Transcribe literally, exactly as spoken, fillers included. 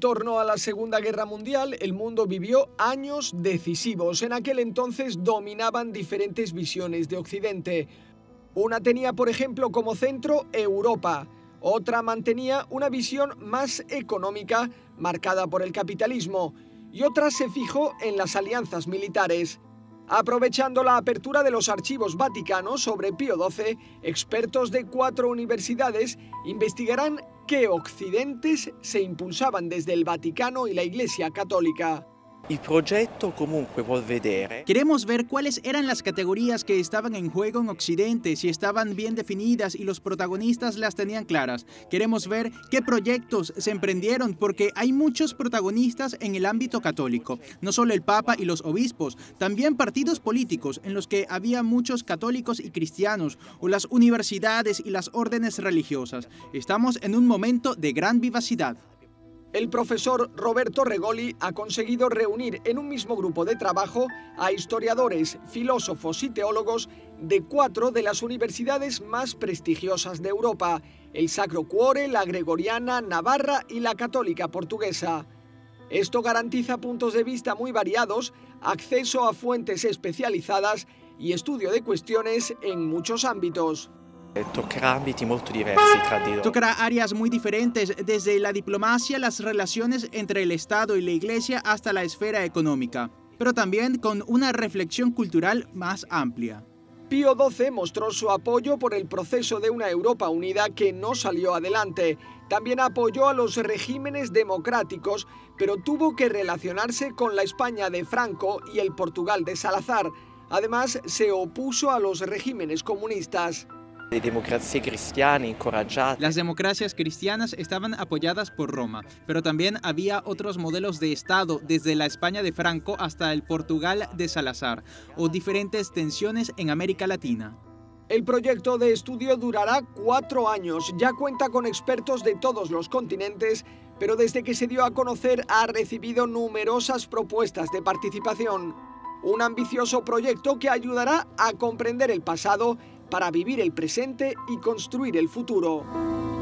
torno a la Segunda Guerra Mundial, el mundo vivió años decisivos. En aquel entonces dominaban diferentes visiones de Occidente. Una tenía, por ejemplo, como centro Europa. Otra mantenía una visión más económica, marcada por el capitalismo. Y otra se fijó en las alianzas militares. Aprovechando la apertura de los archivos vaticanos sobre Pío doce, expertos de cuatro universidades investigarán qué occidentes se impulsaban desde el Vaticano y la Iglesia Católica. Queremos ver cuáles eran las categorías que estaban en juego en Occidente, si estaban bien definidas y los protagonistas las tenían claras. Queremos ver qué proyectos se emprendieron, porque hay muchos protagonistas en el ámbito católico. No solo el Papa y los obispos, también partidos políticos en los que había muchos católicos y cristianos, o las universidades y las órdenes religiosas. Estamos en un momento de gran vivacidad. El profesor Roberto Regoli ha conseguido reunir en un mismo grupo de trabajo a historiadores, filósofos y teólogos de cuatro de las universidades más prestigiosas de Europa: el Sacro Cuore, la Gregoriana, Navarra y la Católica Portuguesa. Esto garantiza puntos de vista muy variados, acceso a fuentes especializadas y estudio de cuestiones en muchos ámbitos. Tocará áreas muy diferentes, desde la diplomacia, las relaciones entre el Estado y la Iglesia, hasta la esfera económica, pero también con una reflexión cultural más amplia. Pío doce mostró su apoyo por el proceso de una Europa unida que no salió adelante. También apoyó a los regímenes democráticos, pero tuvo que relacionarse con la España de Franco y el Portugal de Salazar. Además, se opuso a los regímenes comunistas. Las democracias cristianas estaban apoyadas por Roma, pero también había otros modelos de Estado, desde la España de Franco hasta el Portugal de Salazar, o diferentes tensiones en América Latina. El proyecto de estudio durará cuatro años, ya cuenta con expertos de todos los continentes, pero desde que se dio a conocer ha recibido numerosas propuestas de participación. Un ambicioso proyecto que ayudará a comprender el pasado para vivir el presente y construir el futuro.